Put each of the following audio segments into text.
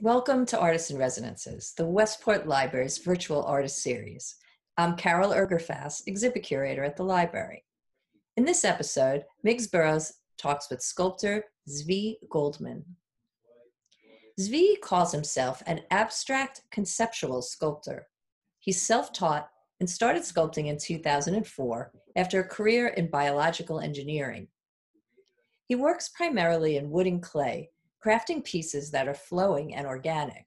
Welcome to Artists in Residences, the Westport Library's virtual artist series. I'm Carol Ergerfass, exhibit curator at the library. In this episode, Miggs Burroughs talks with sculptor Zvi Goldman. Zvi calls himself an abstract conceptual sculptor. He's self-taught and started sculpting in 2004 after a career in biological engineering. He works primarily in wood and clay, crafting pieces that are flowing and organic.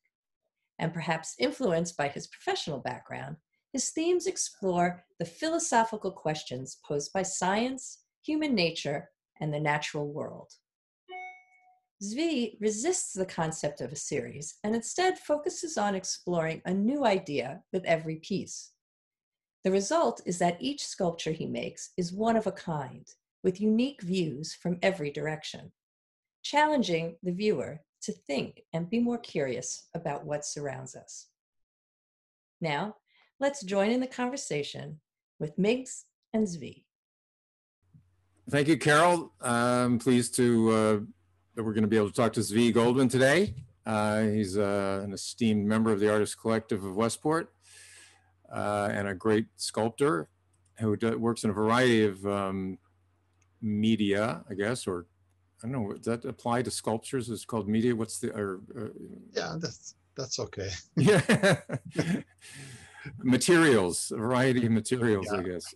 And perhaps influenced by his professional background, his themes explore the philosophical questions posed by science, human nature, and the natural world. Zvi resists the concept of a series and instead focuses on exploring a new idea with every piece. The result is that each sculpture he makes is one of a kind, with unique views from every direction, challenging the viewer to think and be more curious about what surrounds us. Now, let's join in the conversation with Miggs and Zvi. Thank you, Carol. I'm pleased that we're going to be able to talk to Zvi Goldman today. He's an esteemed member of the Artists Collective of Westport and a great sculptor who works in a variety of media, I guess, or I don't know, does that apply to sculptures? It's called media. What's the? Yeah, that's okay. Yeah, materials, a variety of materials, yeah. I guess.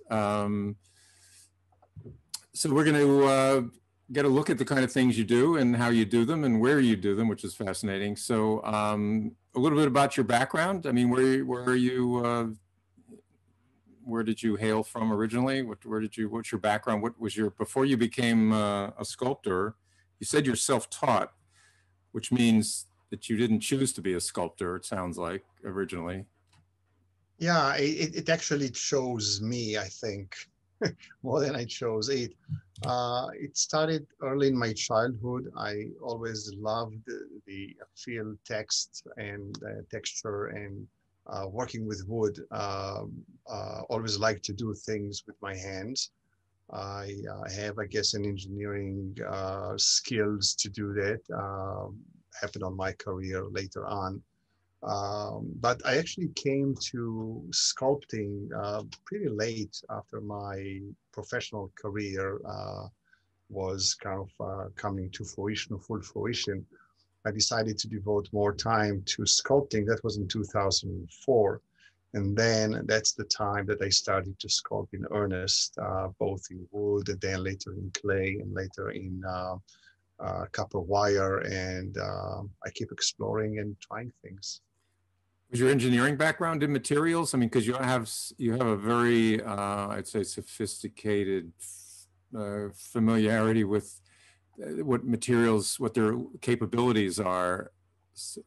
So we're going to get a look at the kind of things you do and how you do them and where you do them, which is fascinating. So a little bit about your background. I mean, where are you? Where did you hail from originally? What's your background? What was your, before you became a sculptor, you said you're self-taught, which means that you didn't choose to be a sculptor, it sounds like, originally. Yeah, it actually chose me, I think, more than I chose it. It started early in my childhood. I always loved the field text and texture and working with wood, always like to do things with my hands. I have, I guess, an engineering skills to do that. Happened on my career later on. But I actually came to sculpting pretty late after my professional career was kind of coming to fruition, full fruition. I decided to devote more time to sculpting. That was in 2004. And then that's the time that I started to sculpt in earnest, both in wood and then later in clay and later in copper wire. And I keep exploring and trying things. Was your engineering background in materials? I mean, because you have a very, I'd say, sophisticated familiarity with what materials, what their capabilities are.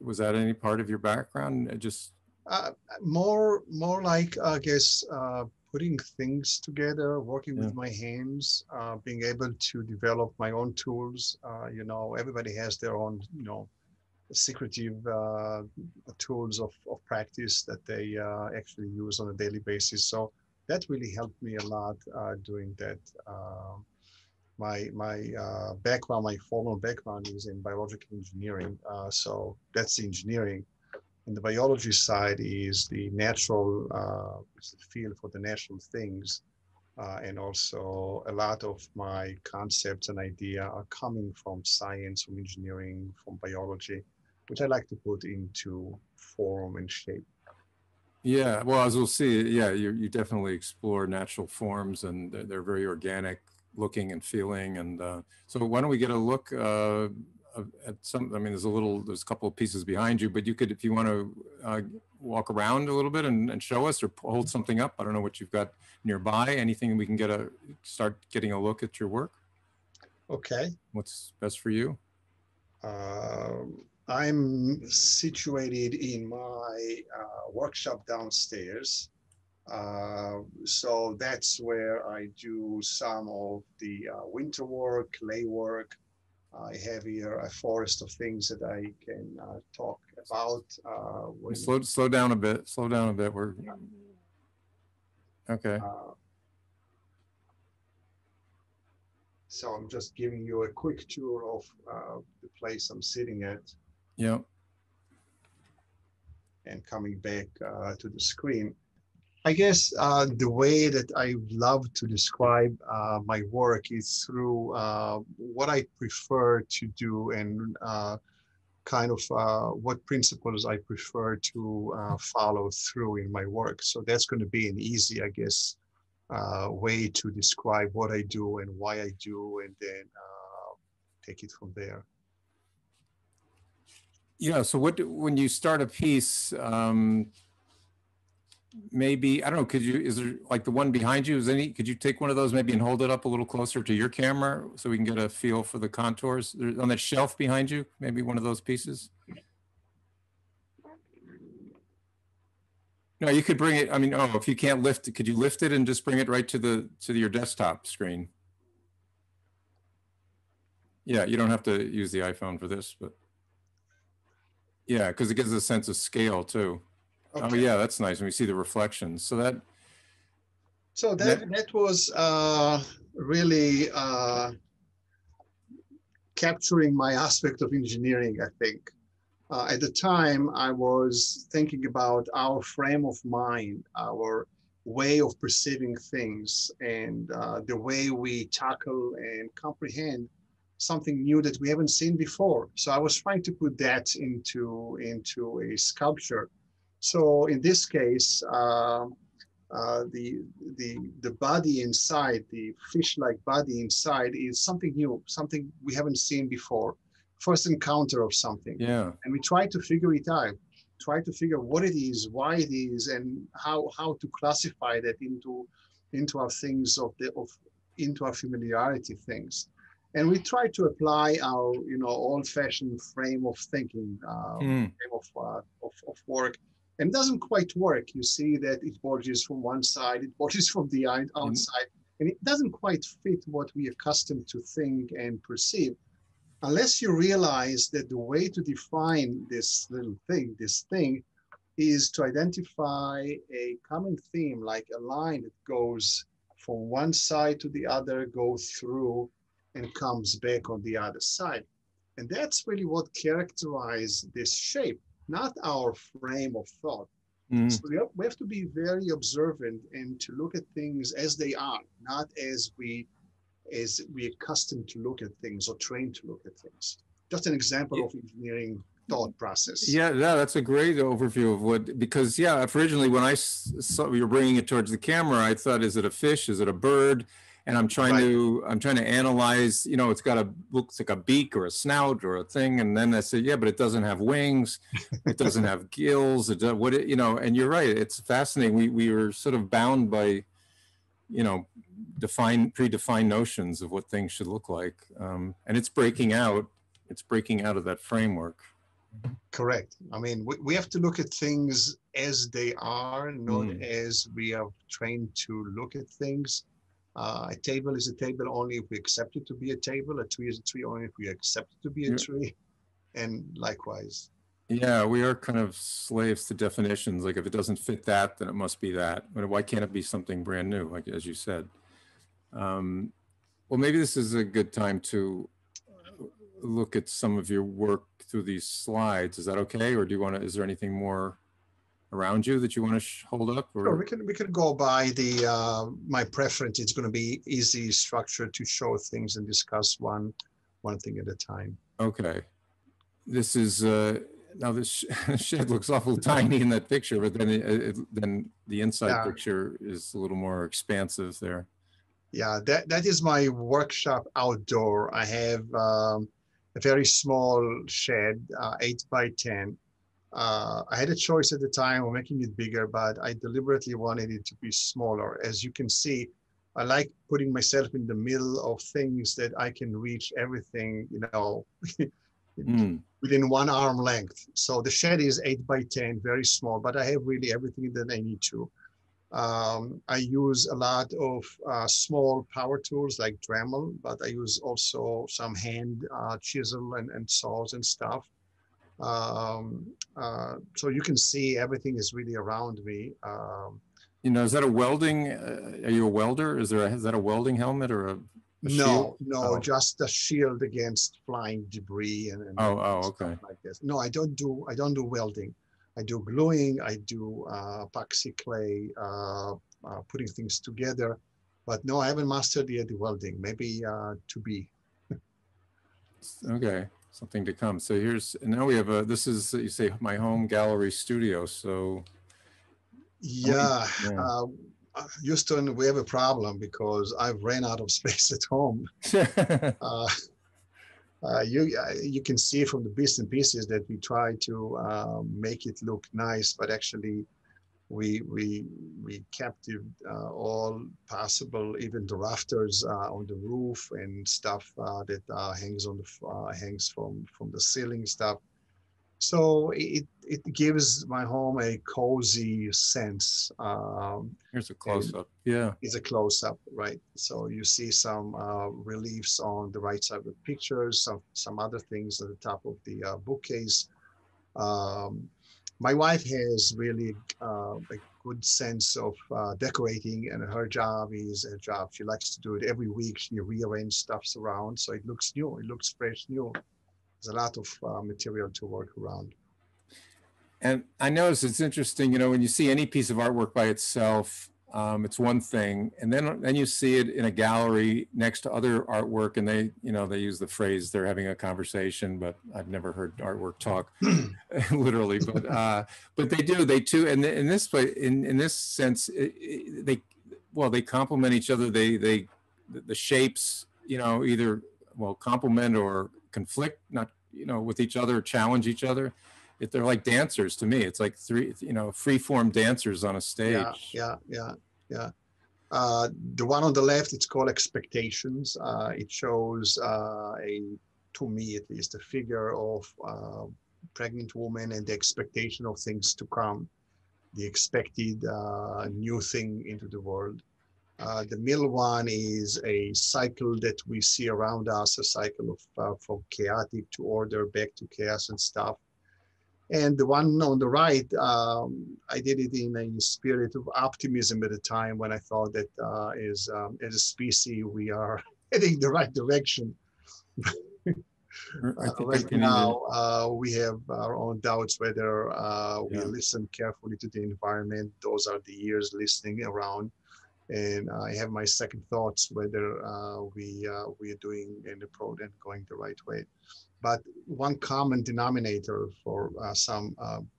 Was that any part of your background? Just more like, I guess, putting things together, working with my hands, being able to develop my own tools. You know, everybody has their own, you know, secretive tools of practice that they actually use on a daily basis. So that really helped me a lot doing that. My background, my formal background is in biological engineering. So that's engineering. And the biology side is the natural, it's the field for the natural things. And also a lot of my concepts and ideas are coming from science, from engineering, from biology, which I like to put into form and shape. Yeah, well, as we'll see, yeah, you definitely explore natural forms and they're very organic looking and feeling. And so why don't we get a look at some, I mean, there's a couple of pieces behind you, but you could, if you want to walk around a little bit and show us or hold something up. I don't know what you've got nearby, anything we can start getting a look at your work. Okay. What's best for you? I'm situated in my workshop downstairs. So that's where I do some of the winter work, clay work. I have here a forest of things that I can talk about. Slow down a bit. Slow down a bit. We're okay. So I'm just giving you a quick tour of the place I'm sitting at. Yeah. and coming back to the screen. I guess the way that I love to describe my work is through what I prefer to do and kind of what principles I prefer to follow through in my work. So that's going to be an easy, I guess, way to describe what I do and why I do, and then take it from there. Yeah, so when you start a piece, maybe, I don't know, could you, is there like the one behind you, is any, could you take one of those maybe and hold it up a little closer to your camera so we can get a feel for the contours? There's, on that shelf behind you, maybe one of those pieces? No, you could bring it, I mean, oh, if you can't lift it, could you lift it and just bring it right to the, your desktop screen? Yeah, you don't have to use the iPhone for this, but yeah, because it gives a sense of scale too. Okay. Oh yeah, that's nice. And we see the reflections. So that. So that was really capturing my aspect of engineering, I think. At the time, I was thinking about our frame of mind, our way of perceiving things, and the way we tackle and comprehend something new that we haven't seen before. So I was trying to put that into a sculpture. So in this case, the body inside, the fish-like body inside, is something new, something we haven't seen before, first encounter of something. Yeah. And we try to figure it out, try to figure what it is, why it is, and how to classify that into our things into our familiarity things. And we try to apply our old-fashioned frame of thinking, frame of work. And it doesn't quite work. You see that it bulges from one side, it bulges from the outside, and it doesn't quite fit what we are accustomed to think and perceive, unless you realize that the way to define this little thing, is to identify a common theme, like a line that goes from one side to the other, goes through, and comes back on the other side. And that's really what characterizes this shape, not our frame of thought. So we have to be very observant and to look at things as they are, not as we accustomed to look at things or trained to look at things. Just an example of engineering thought process. Yeah, that's a great overview of what, because yeah, originally when I saw you were bringing it towards the camera, I thought, is it a fish? Is it a bird? And I'm trying to analyze, it's got a, looks like a beak or a snout or a thing. And then I said, yeah, but it doesn't have wings. It doesn't have gills. It does, and you're right. It's fascinating. We were sort of bound by, predefined notions of what things should look like. And it's breaking out. It's breaking out of that framework. Correct. I mean, we have to look at things as they are, not as we are trained to look at things. A table is a table only if we accept it to be a table. A tree is a tree only if we accept it to be a tree, and likewise. Yeah, we are kind of slaves to definitions. Like if it doesn't fit that, then it must be that. Why can't it be something brand new, like as you said? Well, maybe this is a good time to look at some of your work through these slides. Is that okay, or do you want to? Is there anything more around you that you want to hold up? Or? Sure, we can go by the, my preference. It's going to be easy structure to show things and discuss one thing at a time. Okay. This is, now this shed looks awful tiny in that picture, but then, then the inside picture is a little more expansive there. Yeah, that is my workshop outdoor. I have a very small shed, 8 by 10. I had a choice at the time of making it bigger, but I deliberately wanted it to be smaller. As you can see, I like putting myself in the middle of things that I can reach everything, within one arm length. So the shed is 8 by 10, very small, but I have really everything that I need to. I use a lot of small power tools like Dremel, but I use also some hand chisel and saws and stuff. So you can see everything is really around me. Is that a welding? Are you a welder? Is that a welding helmet or a shield? No, just a shield against flying debris and stuff like this. No, I don't do welding. I do gluing, I do epoxy clay, putting things together. But no, I haven't mastered yet the welding, maybe to be. Okay, something to come. So here's, and now we have this is, you say, my home gallery studio, so. Yeah, Houston, we have a problem because I've ran out of space at home. You can see from the bits and pieces that we try to make it look nice, but actually we captured all possible, even the rafters on the roof and stuff that hangs on the hangs from the ceiling stuff. So it gives my home a cozy sense. Here's a close-up. Yeah, it's a close-up, right? So you see some reliefs on the right side of the pictures, some other things at the top of the bookcase. My wife has really a good sense of decorating, and her job is her job. She likes to do it every week. She rearranges stuffs around, so it looks new. It looks fresh, new. There's a lot of material to work around. And I notice it's interesting, you know, when you see any piece of artwork by itself, it's one thing, and then you see it in a gallery next to other artwork, and they, you know, they use the phrase they're having a conversation, but I've never heard artwork talk, literally. But but they do, they too, and in this way, in this sense, they complement each other. The shapes, you know, either complement or conflict, not, you know, with each other, challenge each other. If they're like dancers to me, it's like three, you know, free-form dancers on a stage. Yeah. The one on the left, it's called Expectations. It shows to me at least, a figure of pregnant woman and the expectation of things to come, the expected new thing into the world. The middle one is a cycle that we see around us, a cycle of from chaotic to order, back to chaos and stuff. And the one on the right, I did it in a spirit of optimism at a time when I thought that as a species, we are heading the right direction. Right now, we have our own doubts whether we listen carefully to the environment. Those are the years listening around. And I have my second thoughts whether we are doing an approach and going the right way. But one common denominator for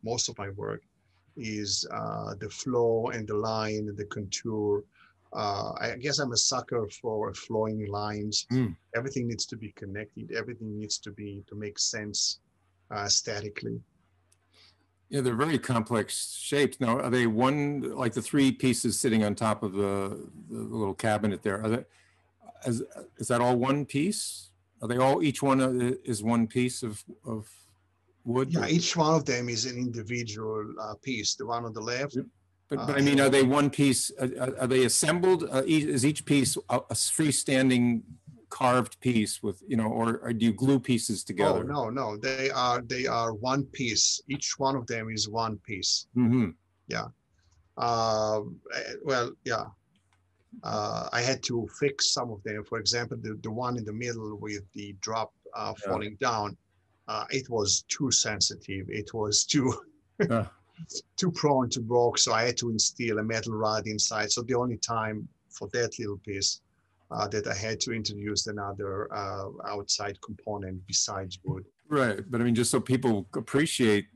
most of my work is the flow and the line and the contour. I guess I'm a sucker for flowing lines. Everything needs to be connected. Everything needs to make sense statically. Yeah, they're very complex shapes. Now, are they one, like the three pieces sitting on top of the little cabinet there? Are they, is that all one piece? Are they all, each one is one piece of wood? Yeah, each one of them is an individual piece, the one on the left. But I mean, are they one piece, are they assembled? Is each piece a freestanding carved piece with, you know, or do you glue pieces together? Oh, no, they are one piece. Each one of them is one piece. Mm-hmm. Yeah. I had to fix some of them. For example, the one in the middle with the drop falling down, it was too sensitive. It was too prone to broke. So I had to instill a metal rod inside. So the only time for that little piece that I had to introduce another outside component besides wood. Right, but I mean, just so people appreciate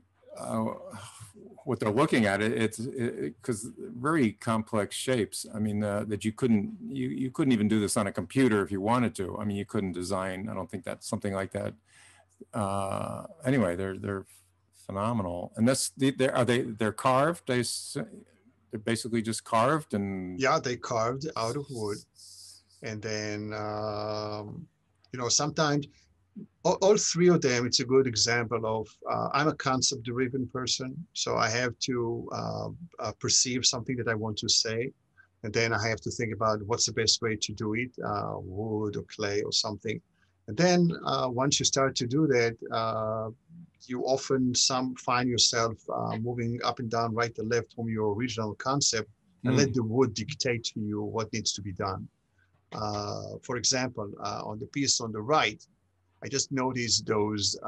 what they're looking at, it's because very complex shapes. I mean, that you couldn't even do this on a computer if you wanted to. I mean, you couldn't design. I don't think that's something like that. Anyway, they're phenomenal, and they're carved. They're basically just carved and they carved out of wood. And then, sometimes all three of them, it's a good example of, I'm a concept-driven person. So I have to perceive something that I want to say. And then I have to think about what's the best way to do it, wood or clay or something. And then once you start to do that, you often find yourself moving up and down, right to left from your original concept and let the wood dictate to you what needs to be done. For example, on the piece on the right, I just noticed those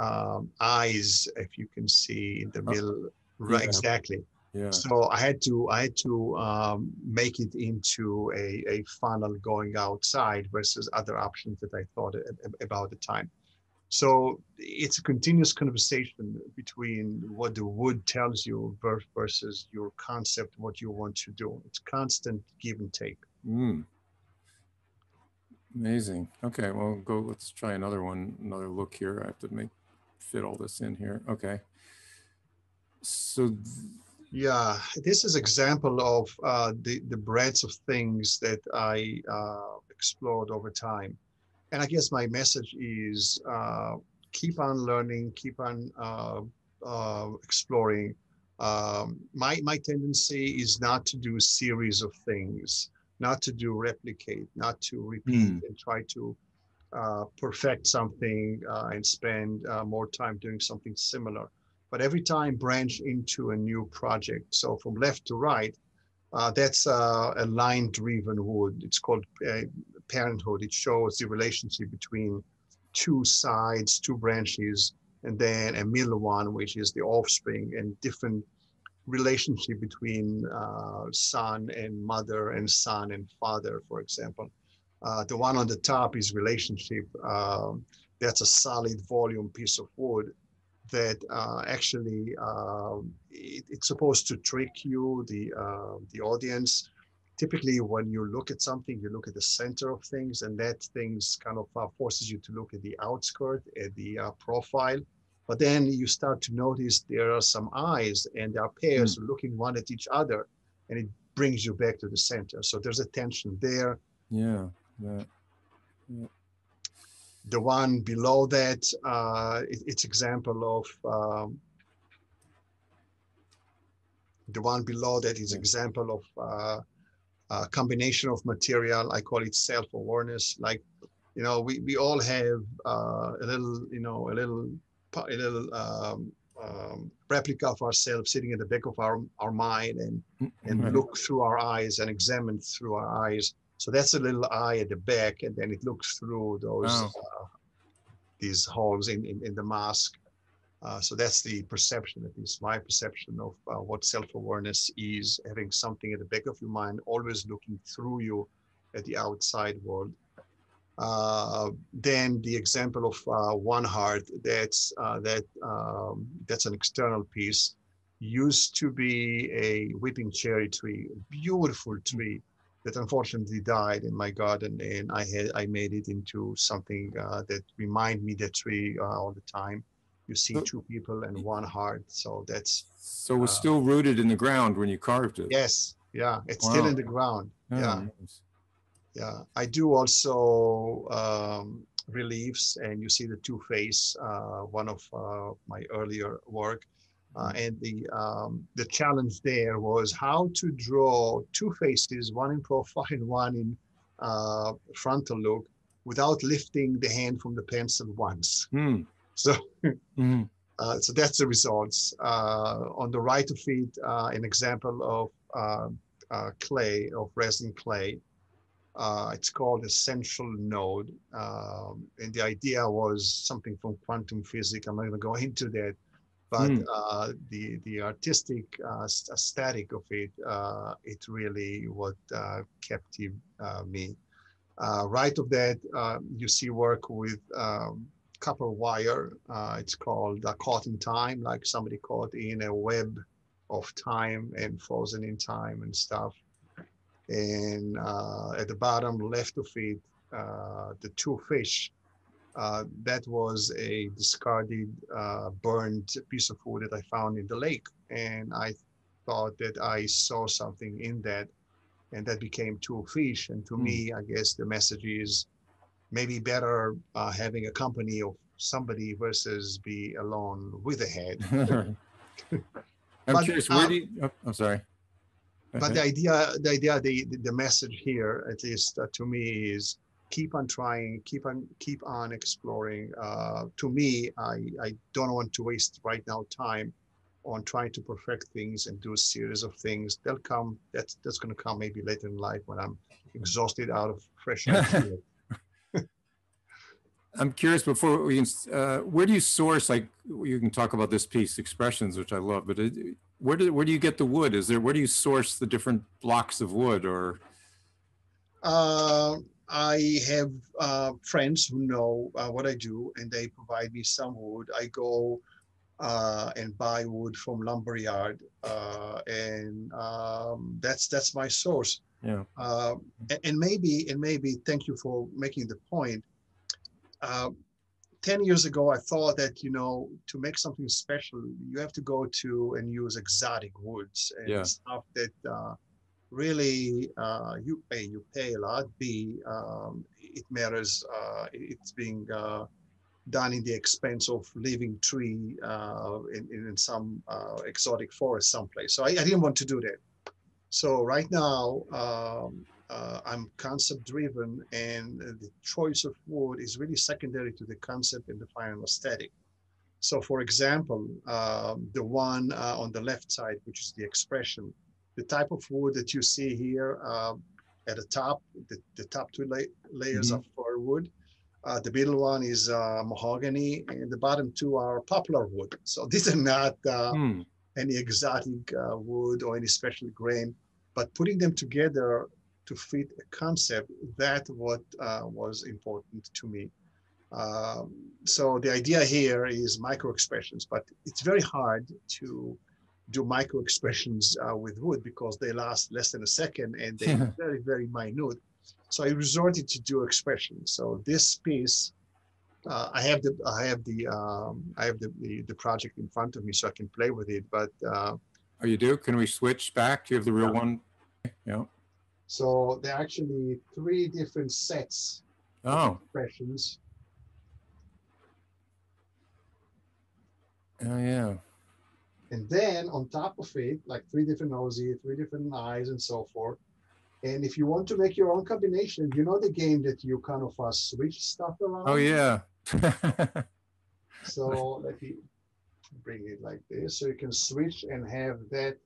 eyes, if you can see in the middle, Right, exactly. Yeah. So I had to make it into a funnel going outside versus other options that I thought about at the time. So it's a continuous conversation between what the wood tells you versus your concept, what you want to do. It's constant give and take. Mm. Amazing. Okay, well, go. Let's try another one. Another look here. I have to fit all this in here. Okay. So. Yeah, this is example of the breadth of things that I explored over time. And I guess my message is keep on learning, keep on exploring. My tendency is not to do a series of things, not to do replicate, not to repeat and try to perfect something and spend more time doing something similar. But every time branch into a new project. So from left to right, that's a line-driven wood. It's called parenthood. It shows the relationship between two sides, two branches, and then a middle one, which is the offspring, and different relationship between son and mother and son and father, for example. The one on the top is relationship. That's a solid volume piece of wood that actually it's supposed to trick you, the audience. Typically, when you look at something, you look at the center of things, and that things kind of forces you to look at the outskirt, at the profile. But then you start to notice there are some eyes, and there are pairs looking one at each other, and it brings you back to the center. So there's a tension there. Yeah. Yeah. The one below that, it's example of, a combination of material. I call it self-awareness. Like, you know, we all have a little replica of ourselves sitting at the back of our mind and look through our eyes and examine through our eyes. So that's a little eye at the back, and then it looks through those these holes in the mask. So that's the perception, at least my perception of what self-awareness is, having something at the back of your mind, always looking through you at the outside world. Then the example of one heart, that's an external piece, used to be a weeping cherry tree, a beautiful tree. That unfortunately died in my garden, and I made it into something that remind me the tree all the time. You see two people and one heart, so that's. So it was still rooted in the ground when you carved it. Yes, yeah, it's still in the ground. Oh, yeah, nice. Yeah. I do also reliefs, and you see the two-face, one of my earlier work. And the challenge there was how to draw two faces, one in profile and one in frontal look, without lifting the hand from the pencil once. Mm. So, so that's the results. On the right of it, an example of clay, of resin clay. It's called essential node. And the idea was something from quantum physics. I'm not going to go into that. But the artistic aesthetic of it, it really what captivated me. Right of that, you see work with copper wire. It's called caught in time, like somebody caught in a web of time and frozen in time and stuff. And at the bottom left of it, the two fish. That was a discarded, burned piece of wood that I found in the lake. And I thought that I saw something in that, and that became two fish. And to me, I guess the message is maybe better having a company of somebody versus be alone with a head. I'm curious, where do you, I'm sorry. But the message here, at least to me, is keep on trying, keep on exploring. To me, I don't want to waste right now time on trying to perfect things and do a series of things. They'll come, that's gonna come maybe later in life when I'm exhausted out of fresh ideas. I'm curious, before we, where do you source, like you can talk about this piece, Expressions, which I love, but where do you get the wood? Where do you source the different blocks of wood? Or I have friends who know what I do, and they provide me some wood. I go and buy wood from lumberyard, and that's my source. Yeah. And maybe thank you for making the point. 10 years ago, I thought that, you know, to make something special, you have to go to and use exotic woods and stuff that really you pay a lot. B, it matters. It's being done in the expense of living tree in some exotic forest someplace. So I didn't want to do that. So right now, I'm concept driven, and the choice of wood is really secondary to the concept and the final aesthetic. So for example, the one on the left side, which is the expression, the type of wood that you see here at the top, the top two layers mm-hmm. are fir wood. The middle one is mahogany, and the bottom two are poplar wood. So these are not any exotic wood or any special grain, but putting them together to fit a concept, that what was important to me. So the idea here is micro-expressions, but it's very hard to do micro-expressions with wood because they last less than a second and they're very, very minute. So I resorted to do expressions. So this piece, I have the project in front of me, so I can play with it. But oh, you do? Can we switch back? Do you have the real one? Yeah. So there are actually three different sets of expressions. Oh, yeah. And then on top of it, like three different noses, three different eyes, and so forth. And if you want to make your own combination, you know the game that you kind of switch stuff around? Oh, yeah. So let me bring it like this. So you can switch and have that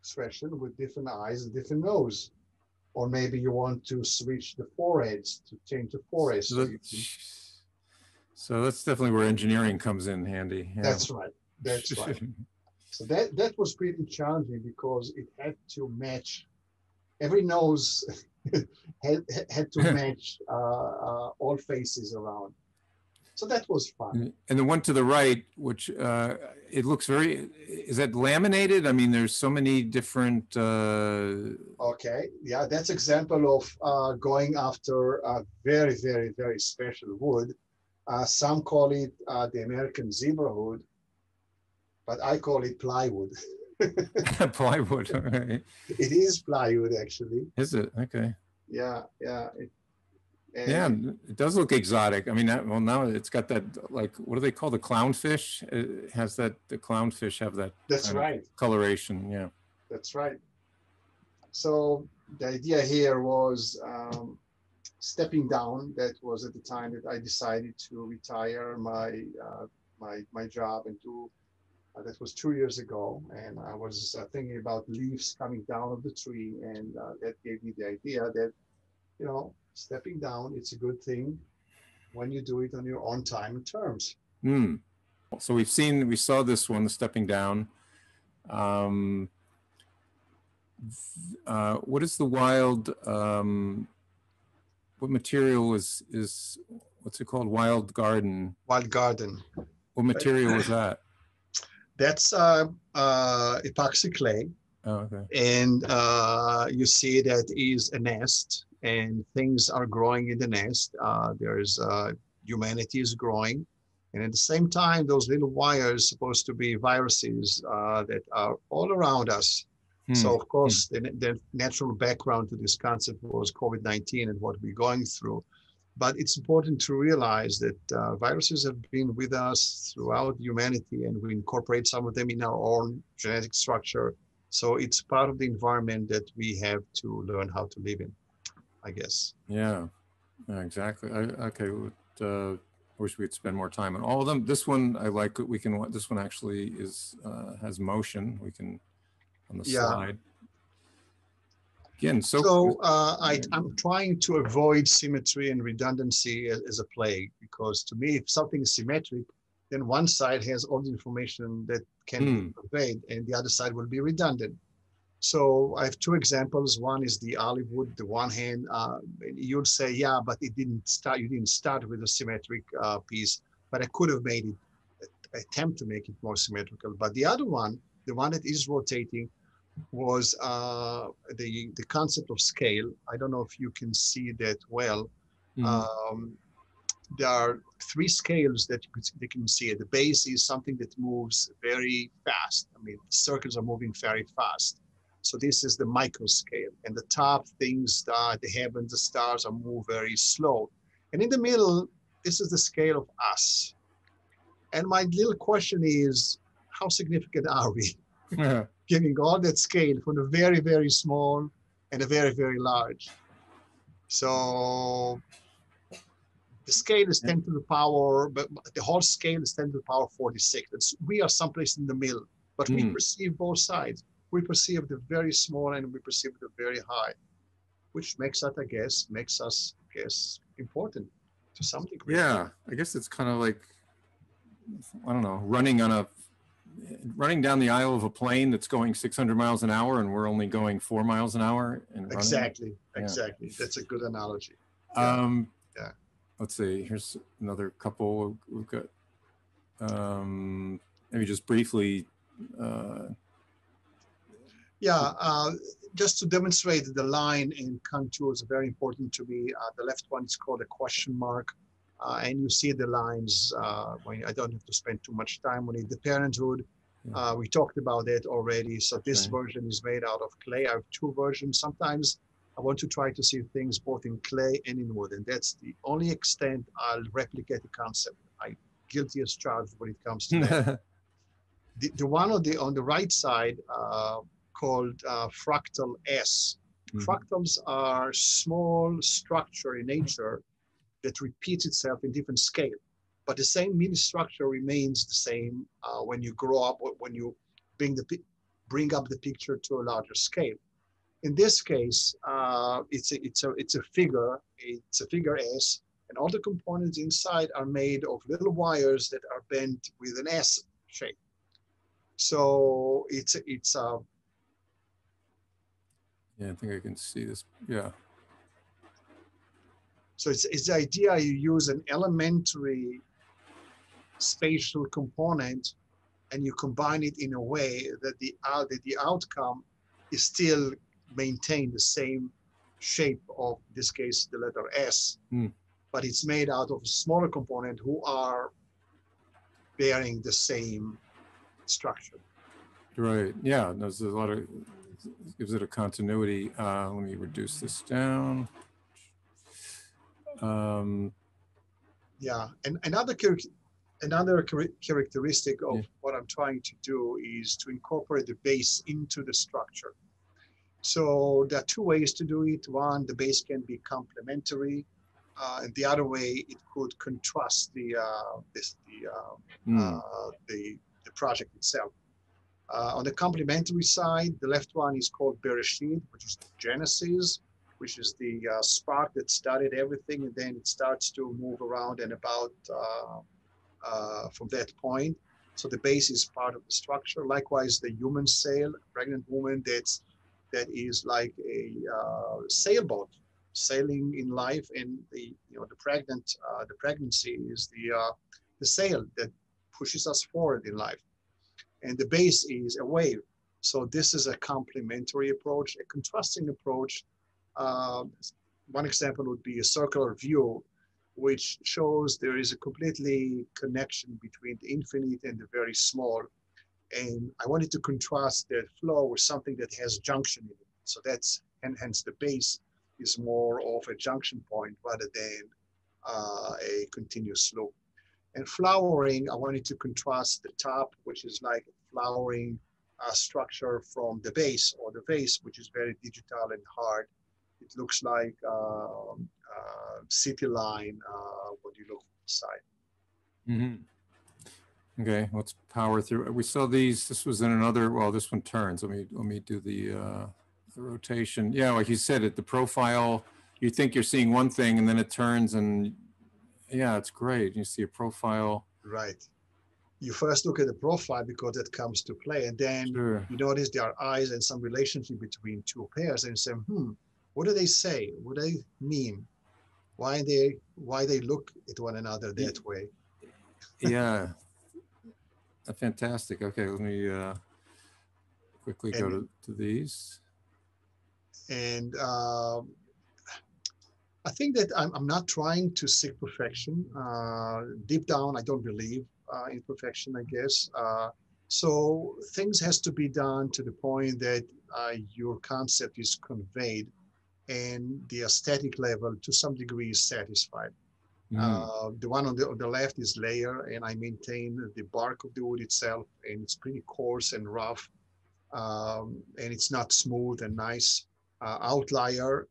expression with different eyes and different nose. Or maybe you want to switch the foreheads to change the foreheads. So that's definitely where engineering comes in handy. Yeah. That's right. That's right. So that was pretty challenging because it had to match. Every nose had to match all faces around. So that was fun. And the one to the right, which it looks very, is that laminated? I mean, there's so many different. Okay, yeah, that's example of going after a very, very, very special wood. Some call it the American zebra wood, but I call it plywood. Plywood, all right. It is plywood, actually. Is it? Okay. Yeah, yeah. It does look exotic. I mean, well, now it's got that, like, what do they call the clownfish? It has that, the clownfish have that. That's right. Coloration, yeah. That's right. So the idea here was stepping down. That was at the time that I decided to retire my job and do. That was 2 years ago, and I was thinking about leaves coming down of the tree, and that gave me the idea that, you know, stepping down, it's a good thing when you do it on your own time and terms. Mm. So we saw this one, the stepping down. What is the wild, what material is what's it called? Wild garden. Wild garden. What material was that? That's epoxy clay. Oh, okay. And you see that is a nest, and things are growing in the nest. There's humanity is growing. And at the same time, those little wires are supposed to be viruses that are all around us. Hmm. So of course, the natural background to this concept was COVID-19 and what we're going through. But it's important to realize that viruses have been with us throughout humanity, and we incorporate some of them in our own genetic structure. So it's part of the environment that we have to learn how to live in, I guess. Yeah, exactly. Okay, I wish we'd spend more time on all of them. This one, I like. This one actually is has motion. We can on the slide. Again, I'm trying to avoid symmetry and redundancy as a plague, because to me, if something is symmetric, then one side has all the information that can be conveyed and the other side will be redundant. So I have two examples. One is the olive wood. The one hand, you'll say, yeah, but it didn't start. You didn't start with a symmetric piece, but I could have made it, attempt to make it more symmetrical. But the other one, the one that is rotating, was the concept of scale. I don't know if you can see that well. There are three scales that you can see. The base is something that moves very fast. I mean, circles are moving very fast. So this is the micro scale. And the top things, the heaven, the stars are move very slow. And in the middle, this is the scale of us. And my little question is, how significant are we? Yeah. Giving all that scale from the very, very small and the very, very large. So the scale is 10 to the power, but the whole scale is 10 to the power 46. It's, we are someplace in the middle, but we perceive both sides. We perceive the very small and we perceive the very high, which makes us, I guess, important to some degree. Yeah, I guess it's kind of like, I don't know, running down the aisle of a plane that's going 600 miles an hour and we're only going 4 miles an hour. And exactly. That's a good analogy. Yeah. Let's see, here's another couple. We've got, maybe just briefly. Just to demonstrate the line and contour is very important to me. The left one is called a question mark. And you see the lines, I don't have to spend too much time on it. The parenthood, we talked about that already. So this version is made out of clay. I have two versions. Sometimes I want to try to see things both in clay and in wood. And that's the only extent I'll replicate the concept. I'm guilty as charged when it comes to that. The one on the right side called fractal S. Fractals are small structure in nature that repeats itself in different scale. But the same mini structure remains the same when you grow up, when you bring up the picture to a larger scale. In this case, it's a figure. It's a figure S, and all the components inside are made of little wires that are bent with an S shape. So it's yeah, I think I can see this. Yeah. So it's the idea you use an elementary spatial component, and you combine it in a way that the outcome is still maintain the same shape of, in this case, the letter S, but it's made out of a smaller component who are bearing the same structure. Right, yeah, there's a lot of, gives it a continuity. Let me reduce this down. Yeah, and another characteristic of what I'm trying to do is to incorporate the base into the structure. So there are two ways to do it. One, the base can be complementary, and the other way it could contrast the project itself. On the complementary side, the left one is called Bereshit, which is Genesis, which is the spark that started everything, and then it starts to move around and about from that point. So the base is part of the structure. Likewise, the human sail, a pregnant woman that is like a sailboat sailing in life, and the pregnancy is the sail that pushes us forward in life, and the base is a wave. So this is a complementary approach. A contrasting approach, one example would be a circular view, which shows there is a completely connection between the infinite and the very small. And I wanted to contrast that flow with something that has junction in it. So that's, and hence the base is more of a junction point rather than a continuous loop. And flowering, I wanted to contrast the top, which is like flowering structure, from the base, or the vase, which is very digital and hard. It looks like city line when you look inside. Mm-hmm. Okay, let's power through. We saw these. This was in another. Well, this one turns. Let me do the rotation. Yeah, like you said, at the profile, you think you're seeing one thing, and then it turns, and yeah, it's great. You see a profile. Right. you first look at the profile because that comes to play, and then sure. you notice there are eyes and some relationship between two pairs, and you say, what do they say? What do they mean? Why they look at one another that way? Yeah, fantastic. Okay, let me quickly go to these. And I think that I'm not trying to seek perfection. Deep down, I don't believe in perfection, I guess. So things has to be done to the point that your concept is conveyed and the aesthetic level to some degree is satisfied. The one on the left is layer, and I maintain the bark of the wood itself, and it's pretty coarse and rough, and it's not smooth and nice. Outlier,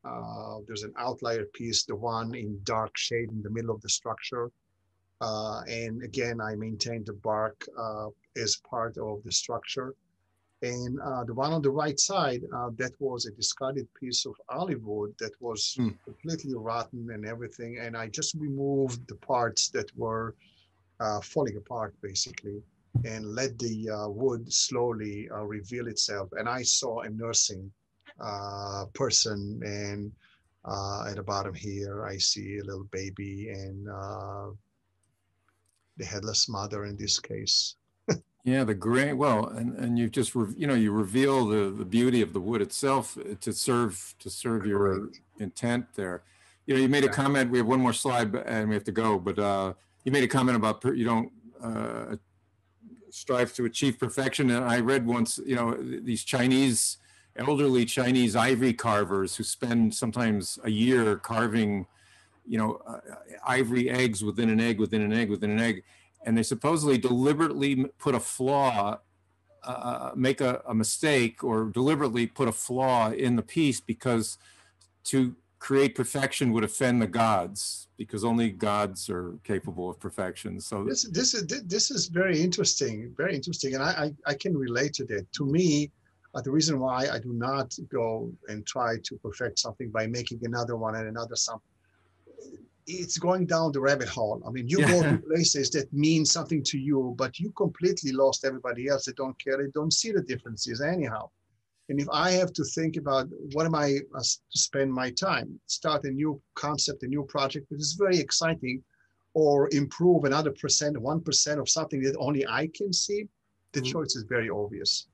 there's an outlier piece, the one in dark shade in the middle of the structure. And again, I maintain the bark as part of the structure. And the one on the right side, that was a discarded piece of olive wood that was completely rotten and everything. And I just removed the parts that were falling apart, basically, and let the wood slowly reveal itself. And I saw a nursing person, and at the bottom here I see a little baby and the headless mother in this case. Yeah, the grain. Well, and you just you reveal the beauty of the wood itself to serve your intent there. You know, you made a comment. We have one more slide and we have to go. But you made a comment about you don't strive to achieve perfection. And I read once, you know, these Chinese. Elderly Chinese ivory carvers who spend sometimes a year carving, you know, ivory eggs within an egg, within an egg, within an egg. And they supposedly deliberately put a flaw, make a mistake or deliberately put a flaw in the piece because to create perfection would offend the gods, because only gods are capable of perfection. So this is very interesting, very interesting. And I can relate to that. To me, the reason why I do not go and try to perfect something by making another one and another something, it's going down the rabbit hole. I mean, you go to places that mean something to you, but you completely lost everybody else. They don't care. They don't see the differences anyhow. And if I have to think about what am I to spend my time, start a new concept, a new project, which is very exciting, or improve another percent, 1% of something that only I can see, the choice is very obvious.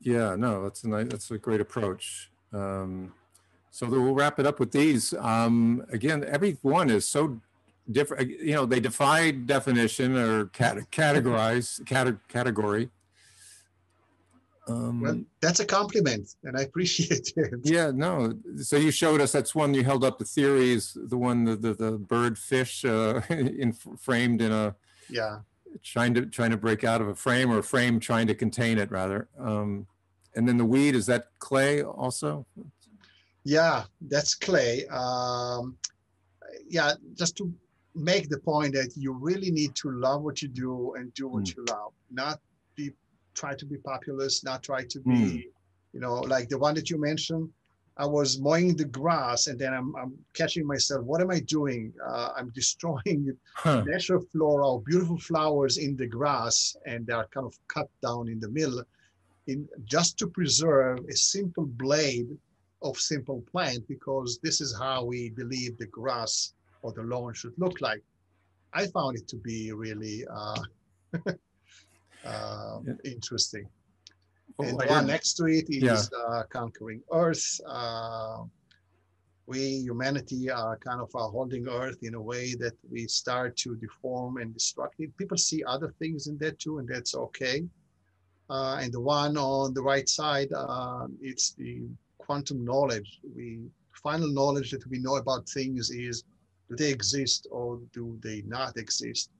Yeah, no, that's a great approach. So we'll wrap it up with these. Again, every one is so different. You know, they defy definition or category. Well, that's a compliment, and I appreciate it. Yeah, no. So you showed us that's one you held up. The theories, the one the bird fish framed in a trying to break out of a frame, or a frame trying to contain it rather. And then the weed, is that clay also? Yeah, that's clay. Yeah, just to make the point that you really need to love what you do and do what you love, not try to be populist, not try to be, you know, like the one that you mentioned. I was mowing the grass, and then I'm catching myself. What am I doing? I'm destroying natural flora, beautiful flowers in the grass, and they are kind of cut down in the middle, just to preserve a simple blade of simple plant, because this is how we believe the grass or the lawn should look like. I found it to be really interesting. And the one next to it is Conquering Earth. We, humanity, are kind of holding Earth in a way that we start to deform and destruct it. People see other things in that too, and that's okay. And the one on the right side, it's the quantum knowledge. Final knowledge that we know about things is, do they exist or do they not exist?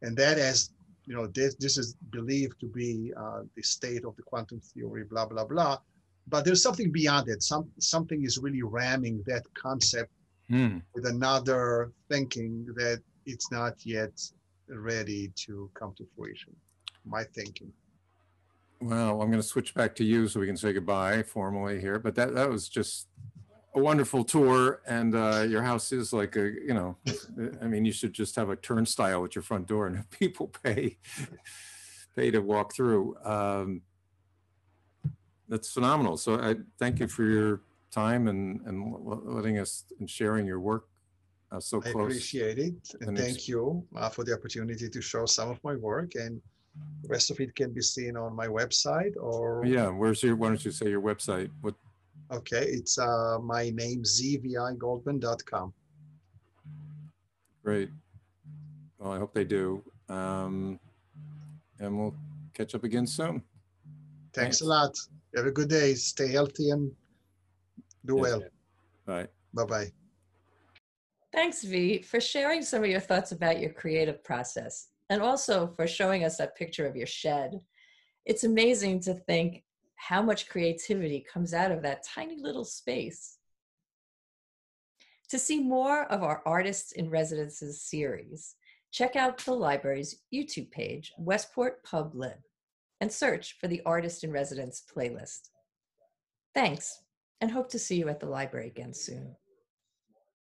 And that has, you know, this is believed to be the state of the quantum theory, blah, blah, blah. But there's something beyond it. Something is really ramming that concept with another thinking that it's not yet ready to come to fruition, my thinking. Well, I'm going to switch back to you so we can say goodbye formally here. But that was just a wonderful tour. And your house is like a, you know, I mean, you should just have a turnstile at your front door and have people pay pay to walk through. That's phenomenal. So I thank you for your time and letting us and sharing your work so close. I appreciate it. And thank you for the opportunity to show some of my work, and the rest of it can be seen on my website or. Yeah, where's your, why don't you say your website? What? Okay, it's my name, zvigoldman.com. Great. Well, I hope they do. And we'll catch up again soon. Thanks a lot. Have a good day. Stay healthy and do well. Bye. Bye-bye. Thanks, Zvi, for sharing some of your thoughts about your creative process, and also for showing us that picture of your shed. It's amazing to think how much creativity comes out of that tiny little space. To see more of our Artists in Residences series, check out the library's YouTube page, Westport Pub Lib, and search for the Artist in Residence playlist. Thanks, and hope to see you at the library again soon.